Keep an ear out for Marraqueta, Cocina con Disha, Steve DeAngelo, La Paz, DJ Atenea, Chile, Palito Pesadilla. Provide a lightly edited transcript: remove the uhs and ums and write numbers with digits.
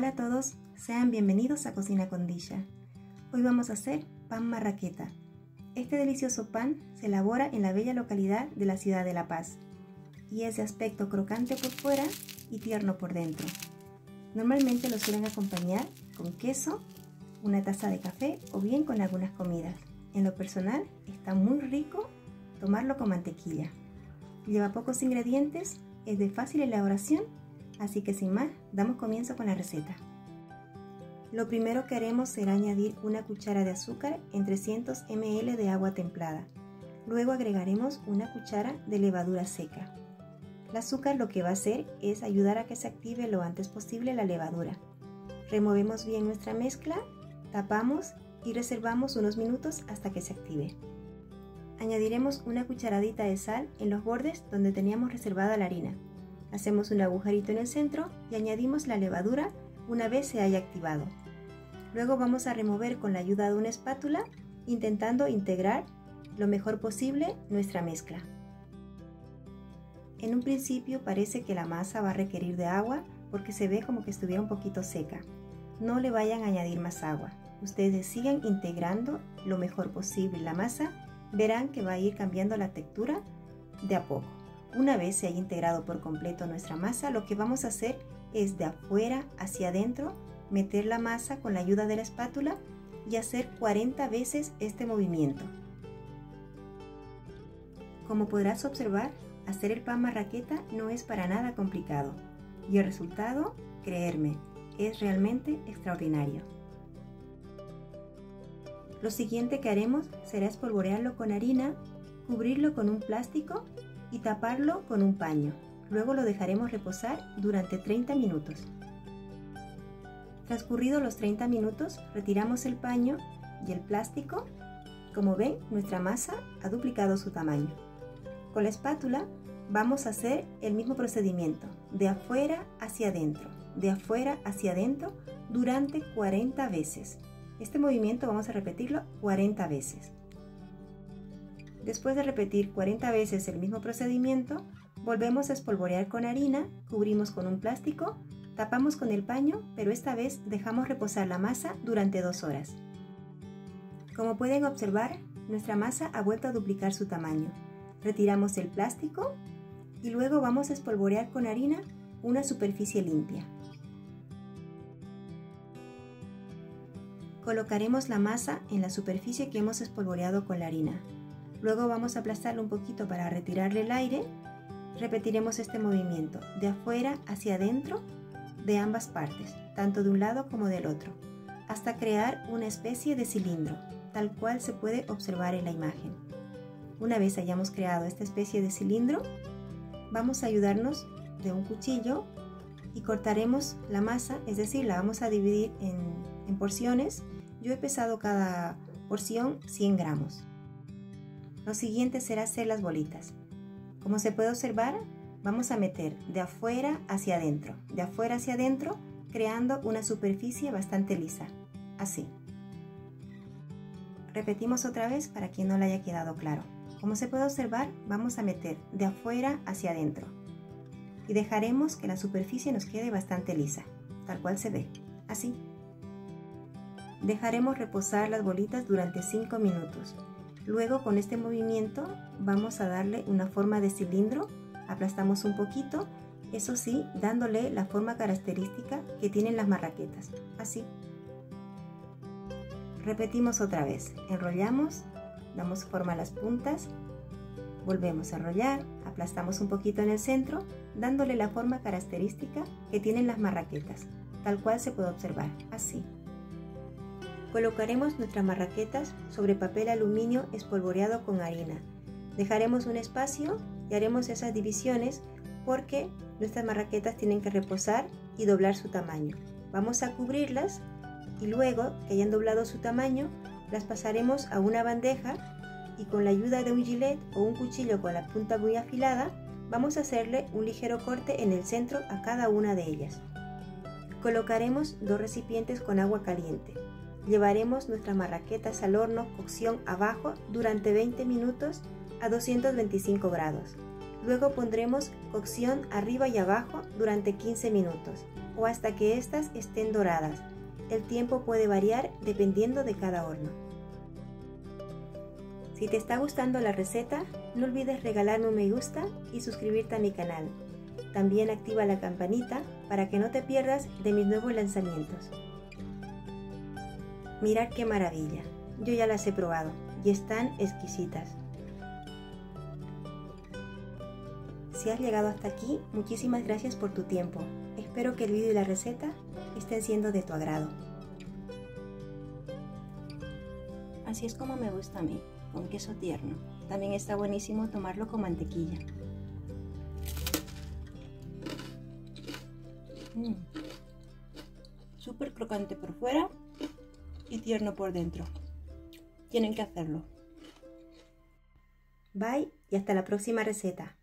Hola a todos, sean bienvenidos a Cocina con Disha. Hoy vamos a hacer pan marraqueta. Este delicioso pan se elabora en la bella localidad de la ciudad de La Paz y es de aspecto crocante por fuera y tierno por dentro. Normalmente lo suelen acompañar con queso, una taza de café o bien con algunas comidas. En lo personal está muy rico tomarlo con mantequilla. Lleva pocos ingredientes, es de fácil elaboración, así que sin más, damos comienzo con la receta. Lo primero que haremos será añadir una cuchara de azúcar en 300 ml de agua templada. Luego agregaremos una cuchara de levadura seca. El azúcar lo que va a hacer es ayudar a que se active lo antes posible la levadura. Removemos bien nuestra mezcla, tapamos y reservamos unos minutos hasta que se active. Añadiremos una cucharadita de sal en los bordes donde teníamos reservada la harina. Hacemos un agujerito en el centro y añadimos la levadura una vez se haya activado. Luego vamos a remover con la ayuda de una espátula, intentando integrar lo mejor posible nuestra mezcla. En un principio parece que la masa va a requerir de agua porque se ve como que estuviera un poquito seca. No le vayan a añadir más agua. Ustedes sigan integrando lo mejor posible la masa, verán que va a ir cambiando la textura de a poco. Una vez se haya integrado por completo nuestra masa, lo que vamos a hacer es de afuera hacia adentro meter la masa con la ayuda de la espátula y hacer 40 veces este movimiento. Como podrás observar, hacer el pan marraqueta no es para nada complicado y el resultado, créeme, es realmente extraordinario. Lo siguiente que haremos será espolvorearlo con harina, cubrirlo con un plástico y taparlo con un paño. Luego lo dejaremos reposar durante 30 minutos. Transcurridos los 30 minutos, retiramos el paño y el plástico. Como ven, nuestra masa ha duplicado su tamaño. Con la espátula vamos a hacer el mismo procedimiento, de afuera hacia adentro, durante 40 veces. Este movimiento vamos a repetirlo 40 veces. Después de repetir 40 veces el mismo procedimiento, volvemos a espolvorear con harina, cubrimos con un plástico, tapamos con el paño, pero esta vez dejamos reposar la masa durante 2 horas. Como pueden observar, nuestra masa ha vuelto a duplicar su tamaño. Retiramos el plástico y luego vamos a espolvorear con harina una superficie limpia. Colocaremos la masa en la superficie que hemos espolvoreado con la harina. Luego vamos a aplastarlo un poquito para retirarle el aire. Repetiremos este movimiento, de afuera hacia adentro, de ambas partes, tanto de un lado como del otro, hasta crear una especie de cilindro, tal cual se puede observar en la imagen. Una vez hayamos creado esta especie de cilindro, vamos a ayudarnos de un cuchillo y cortaremos la masa, es decir, la vamos a dividir en porciones. Yo he pesado cada porción 100 gramos. Lo siguiente será hacer las bolitas. Como se puede observar, vamos a meter de afuera hacia adentro, creando una superficie bastante lisa, así. Repetimos otra vez para quien no le haya quedado claro. Como se puede observar, vamos a meter de afuera hacia adentro y dejaremos que la superficie nos quede bastante lisa, tal cual se ve, así. Dejaremos reposar las bolitas durante 5 minutos. Luego con este movimiento vamos a darle una forma de cilindro, aplastamos un poquito, eso sí, dándole la forma característica que tienen las marraquetas, así. Repetimos otra vez, enrollamos, damos forma a las puntas, volvemos a enrollar, aplastamos un poquito en el centro, dándole la forma característica que tienen las marraquetas, tal cual se puede observar, así. Colocaremos nuestras marraquetas sobre papel aluminio espolvoreado con harina. Dejaremos un espacio y haremos esas divisiones porque nuestras marraquetas tienen que reposar y doblar su tamaño. Vamos a cubrirlas y luego que hayan doblado su tamaño, las pasaremos a una bandeja y con la ayuda de un gilet o un cuchillo con la punta muy afilada, vamos a hacerle un ligero corte en el centro a cada una de ellas. Colocaremos 2 recipientes con agua caliente. Llevaremos nuestras marraquetas al horno, cocción abajo, durante 20 minutos a 225 grados. Luego pondremos cocción arriba y abajo durante 15 minutos o hasta que estas estén doradas. El tiempo puede variar dependiendo de cada horno. Si te está gustando la receta, no olvides regalarme un me gusta y suscribirte a mi canal. También activa la campanita para que no te pierdas de mis nuevos lanzamientos. Mirad qué maravilla, yo ya las he probado y están exquisitas. Si has llegado hasta aquí, muchísimas gracias por tu tiempo. Espero que el vídeo y la receta estén siendo de tu agrado. Así es como me gusta a mí, con queso tierno. También está buenísimo tomarlo con mantequilla. Súper crocante por fuera y tierno por dentro. Tienen que hacerlo. Bye y hasta la próxima receta.